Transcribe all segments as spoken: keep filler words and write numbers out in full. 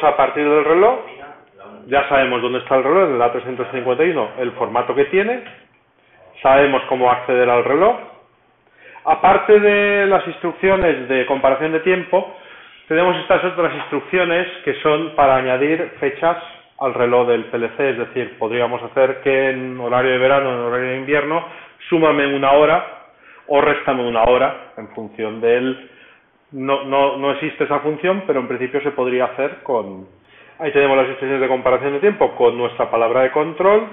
nosotros a partir del reloj ya sabemos dónde está el reloj en el A trescientos cincuenta y uno, el formato que tiene, sabemos cómo acceder al reloj. Aparte de las instrucciones de comparación de tiempo, tenemos estas otras instrucciones que son para añadir fechas al reloj del P L C, es decir, podríamos hacer que en horario de verano, en horario de invierno, súmame una hora o réstame una hora en función del... No, no, no existe esa función, pero en principio se podría hacer con... Ahí tenemos las instrucciones de comparación de tiempo con nuestra palabra de control,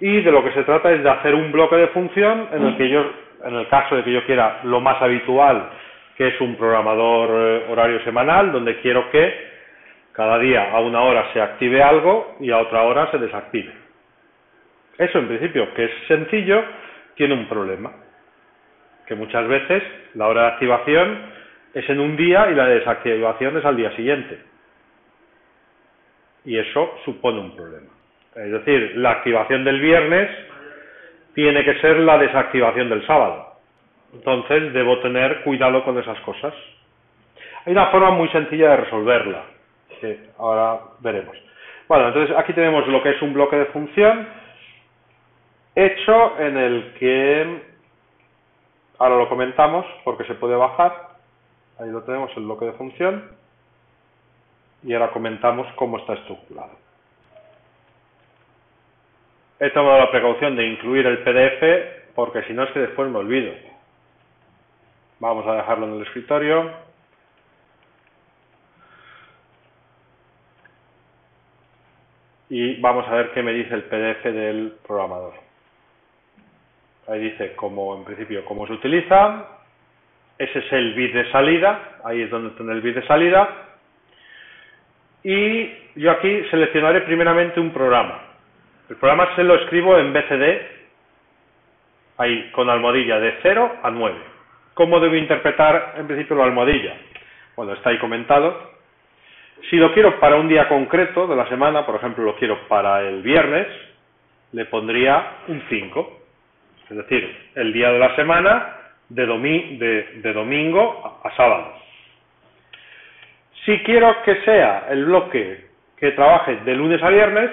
y de lo que se trata es de hacer un bloque de función en el que yo, en el caso de que yo quiera lo más habitual, que es un programador eh, horario semanal, donde quiero que cada día a una hora se active algo y a otra hora se desactive. Eso en principio, que es sencillo, tiene un problema. Que muchas veces la hora de activación es en un día y la desactivación es al día siguiente. Y eso supone un problema. Es decir, la activación del viernes tiene que ser la desactivación del sábado. Entonces debo tener cuidado con esas cosas. Hay una forma muy sencilla de resolverla, que ahora veremos. Bueno, entonces aquí tenemos lo que es un bloque de función hecho en el que, ahora lo comentamos porque se puede bajar, ahí lo tenemos el bloque de función, y ahora comentamos cómo está estructurado. He tomado la precaución de incluir el P D F porque si no es que después me olvido. Vamos a dejarlo en el escritorio. Y vamos a ver qué me dice el P D F del programador. Ahí dice, como en principio, cómo se utiliza. Ese es el bit de salida. Ahí es donde tiene el bit de salida. Y yo aquí seleccionaré primeramente un programa. El programa se lo escribo en B C D. Ahí, con almohadilla de cero a nueve. ¿Cómo debo interpretar en principio la almohadilla? Bueno, está ahí comentado. Si lo quiero para un día concreto de la semana, por ejemplo, lo quiero para el viernes, le pondría un cinco. Es decir, el día de la semana de, domi de, de domingo a, a sábado. Si quiero que sea el bloque que trabaje de lunes a viernes,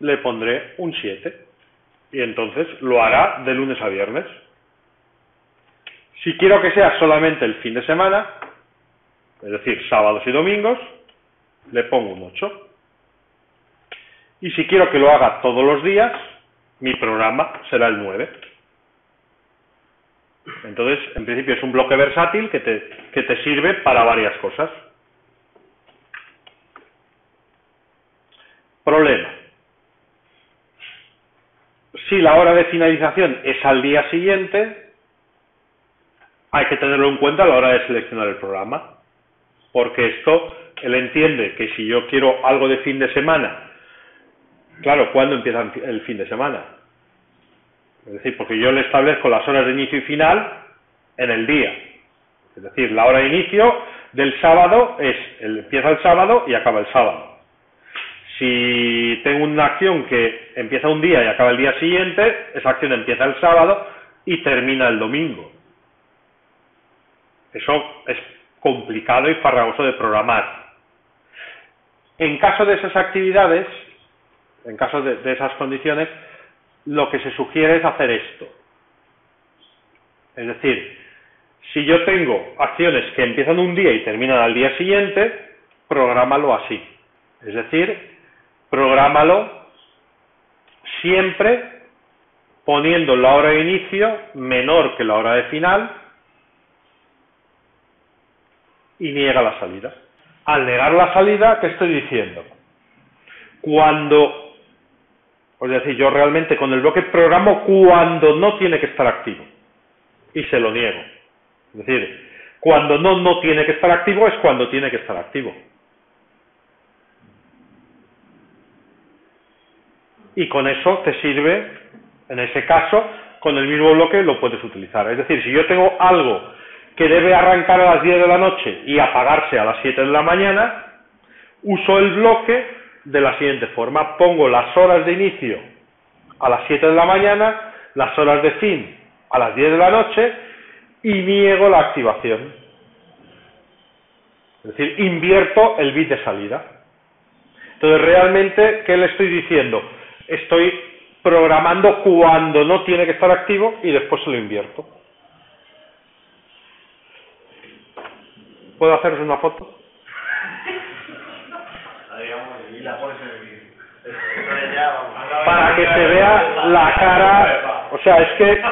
le pondré un siete. Y entonces lo hará de lunes a viernes. Si quiero que sea solamente el fin de semana, es decir, sábados y domingos, le pongo un ocho. Y si quiero que lo haga todos los días, mi programa será el nueve. Entonces, en principio es un bloque versátil que te, que te sirve para varias cosas. Problema. Si la hora de finalización es al día siguiente, hay que tenerlo en cuenta a la hora de seleccionar el programa. Porque esto, él entiende que si yo quiero algo de fin de semana, claro, ¿cuándo empieza el fin de semana? Es decir, porque yo le establezco las horas de inicio y final en el día. Es decir, la hora de inicio del sábado es, él empieza el sábado y acaba el sábado. Si tengo una acción que empieza un día y acaba el día siguiente, esa acción empieza el sábado y termina el domingo. Eso es complicado y farragoso de programar. En caso de esas actividades, en caso de, de esas condiciones, lo que se sugiere es hacer esto. Es decir, si yo tengo acciones que empiezan un día y terminan al día siguiente, prográmalo así. Es decir, prográmalo siempre poniendo la hora de inicio menor que la hora de final, y niega la salida. Al negar la salida, ¿qué estoy diciendo? Cuando, es decir, yo realmente con el bloque programo cuando no tiene que estar activo y se lo niego. Es decir, cuando no, no tiene que estar activo es cuando tiene que estar activo. Y con eso te sirve, en ese caso, con el mismo bloque lo puedes utilizar. Es decir, si yo tengo algo que debe arrancar a las diez de la noche y apagarse a las siete de la mañana, uso el bloque de la siguiente forma. Pongo las horas de inicio a las siete de la mañana, las horas de fin a las diez de la noche y niego la activación. Es decir, invierto el bit de salida. Entonces, realmente, ¿qué le estoy diciendo? Estoy programando cuando no tiene que estar activo y después se lo invierto. ¿Puedo haceros una foto? Para que se vea la cara, o sea, es que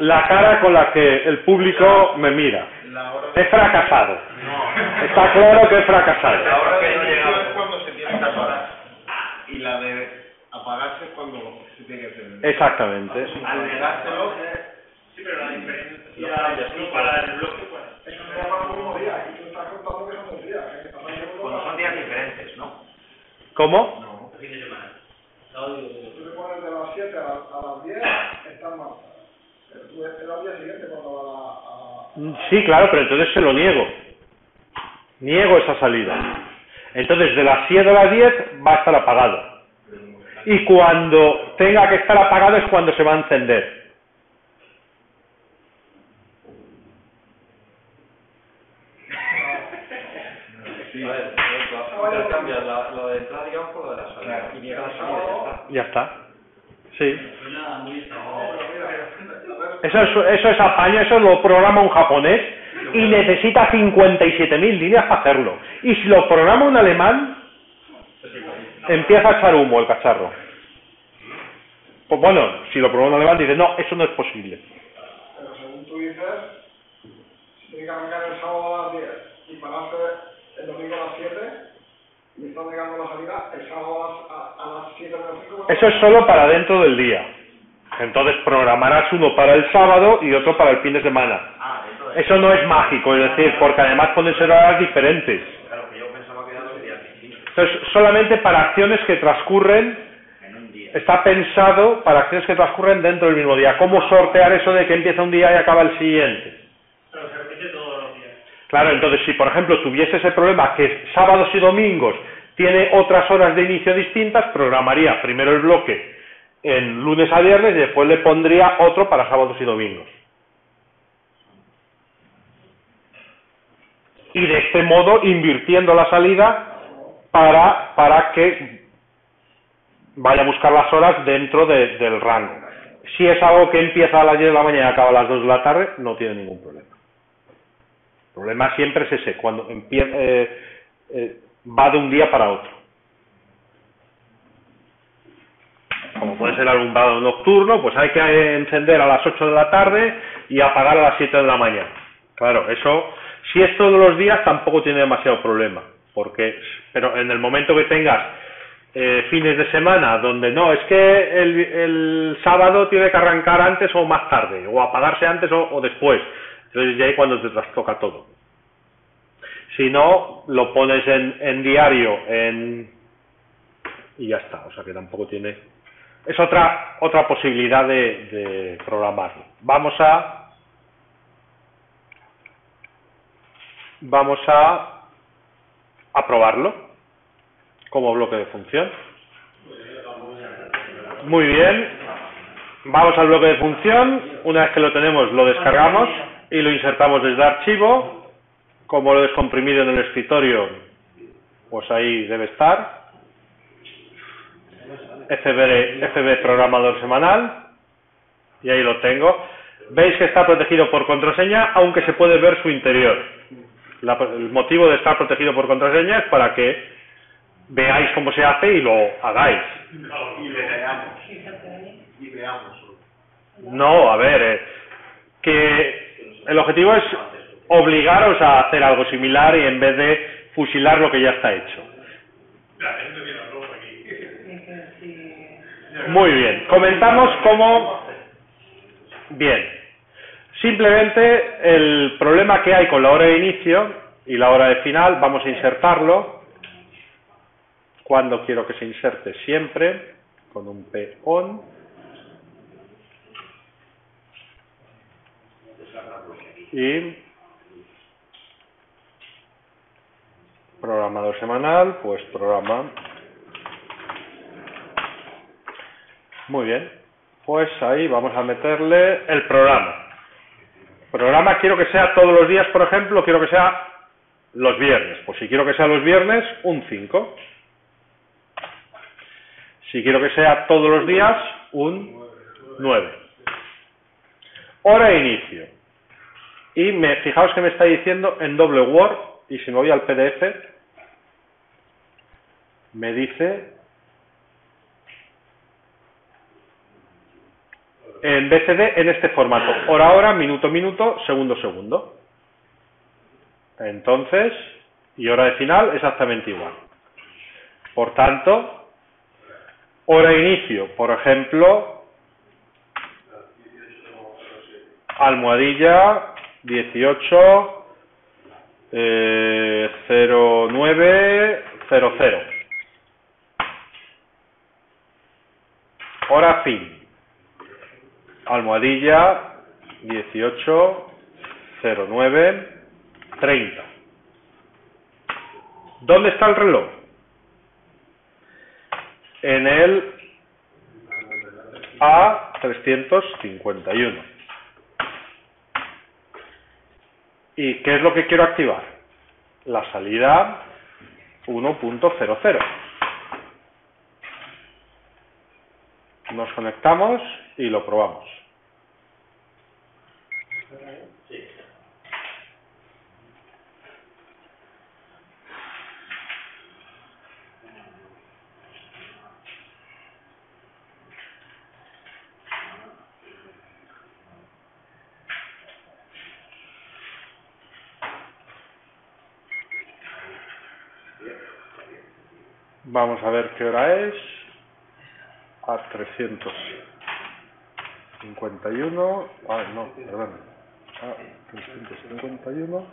la cara con la que el público me mira. He fracasado. Está claro que he fracasado. La hora de no llegar es cuando se tiene que apagar. Y la de apagarse es cuando se tiene que prender. Exactamente. Al negárselo. Sí, pero la diferencia para el bloque, pues, es un tema como un día. Y tú estás contando que son dos días. Cuando son días diferentes, ¿no? ¿Cómo? No, el fin de semana. Sábado y domingo. Tú te pones de las siete a las diez, estás mal. Pero tú esperas al día siguiente cuando va a... Sí, claro, pero entonces se lo niego. Niego esa salida. Entonces, de las siete a las diez va a estar apagado. Y cuando tenga que estar apagado es cuando se va a encender. Sí. A ver, ya cambias lo de entrada, digamos, por lo de la salida. Y niega la salida y ya está. Ya está. Sí. Eso es, eso es apaño, eso lo programa un japonés. Y necesita cincuenta y siete mil líneas para hacerlo. Y si lo programa un alemán, empieza a echar humo el cacharro. Pues bueno, si lo programa un alemán, dice, no, eso no es posible. Pero según tú dices, si tiene que arrancar el sábado a las diez y pararse el domingo a las siete, y está llegando la salida el sábado a, a, a las siete de las cinco... Eso es solo para dentro del día. Entonces programarás uno para el sábado y otro para el fin de semana. Ah, eso no es mágico, es decir, porque además pueden ser horas diferentes. Claro, que yo pensaba que era dos días distintos. Entonces, solamente para acciones que transcurren, en un día. Está pensado para acciones que transcurren dentro del mismo día. ¿Cómo sortear eso de que empieza un día y acaba el siguiente? Pero se repite todos los días. Claro, entonces, si por ejemplo tuviese ese problema que sábados y domingos tiene otras horas de inicio distintas, programaría primero el bloque en lunes a viernes y después le pondría otro para sábados y domingos. Y de este modo invirtiendo la salida para, para que vaya a buscar las horas dentro de, del rango. Si es algo que empieza a las diez de la mañana y acaba a las dos de la tarde, no tiene ningún problema. El problema siempre es ese, cuando empieza, eh, eh, va de un día para otro. Como puede ser el alumbrado nocturno, pues hay que encender a las ocho de la tarde y apagar a las siete de la mañana. Claro, eso... Si es todos los días, tampoco tiene demasiado problema, porque pero en el momento que tengas eh, fines de semana donde no, es que el, el sábado tiene que arrancar antes o más tarde, o apagarse antes o, o después, entonces ya es cuando te trastoca todo. Si no, lo pones en, en diario en y ya está, o sea que tampoco tiene... Es otra, otra posibilidad de, de programarlo. Vamos a... Vamos a, a probarlo como bloque de función. Muy bien. Vamos al bloque de función. Una vez que lo tenemos, lo descargamos y lo insertamos desde archivo. Como lo he descomprimido en el escritorio, pues ahí debe estar. F B, F B programador semanal. Y ahí lo tengo. Veis que está protegido por contraseña, aunque se puede ver su interior. La, el motivo de estar protegido por contraseña es para que veáis cómo se hace y lo hagáis. No, y lo veamos. Y veamos. No, a ver, eh, que el objetivo es obligaros a hacer algo similar y en vez de fusilar lo que ya está hecho. Muy bien, comentamos cómo... Bien. Simplemente el problema que hay con la hora de inicio y la hora de final, vamos a insertarlo cuando quiero que se inserte siempre, con un P O N. Y programador semanal, pues programa. Muy bien, pues ahí vamos a meterle el programa. Programa quiero que sea todos los días, por ejemplo, quiero que sea los viernes. Pues si quiero que sea los viernes, un cinco. Si quiero que sea todos los días, un nueve. Hora de inicio. Y me, fijaos que me está diciendo en doble Word, y si me voy al P D F, me dice, en B C D, en este formato, hora a hora, minuto a minuto, segundo a segundo. Entonces, y hora de final, exactamente igual. Por tanto, hora de inicio, por ejemplo, almohadilla dieciocho eh, cero nueve cero cero. Hora fin. Almohadilla dieciocho cero nueve treinta. ¿Dónde está el reloj? En el A trescientos cincuenta y uno. ¿Y qué es lo que quiero activar? La salida uno punto cero cero. Nos conectamos y lo probamos. Vamos a ver qué hora es. A trescientos cincuenta y uno. Ah, no, perdón. A trescientos cincuenta y uno.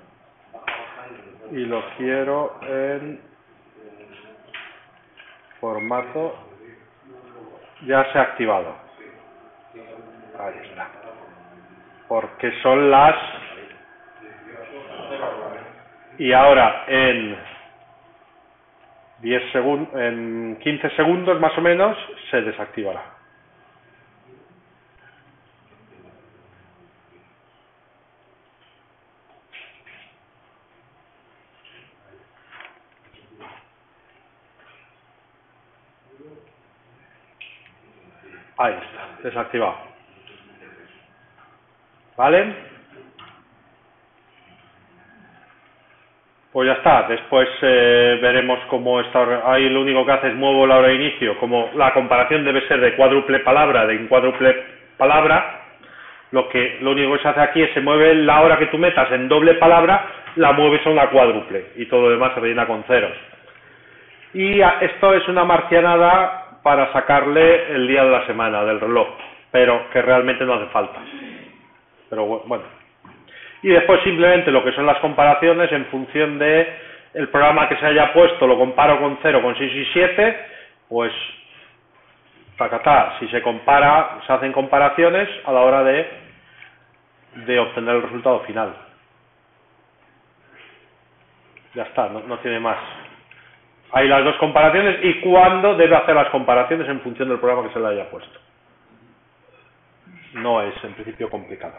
Y lo quiero en formato. Ya se ha activado. Ahí está. Porque son las. Y ahora en diez segundos, en quince segundos más o menos, se desactivará. Ahí está, desactivado. ¿Vale? Pues ya está, después eh, veremos cómo está. Ahí lo único que hace es muevo la hora de inicio. Como la comparación debe ser de cuádruple palabra, de incuádruple palabra, lo que lo único que se hace aquí es se mueve la hora que tú metas en doble palabra, la mueves a una cuádruple y todo lo demás se rellena con ceros. Y a, esto es una marcianada para sacarle el día de la semana del reloj, pero que realmente no hace falta. Pero bueno. Y después simplemente lo que son las comparaciones en función de el programa que se haya puesto, lo comparo con cero, con seis y siete, pues tacatá, si se compara, se hacen comparaciones a la hora de, de obtener el resultado final. Ya está, no, no tiene más. Hay las dos comparaciones y cuándo debe hacer las comparaciones en función del programa que se le haya puesto. No es en principio complicado.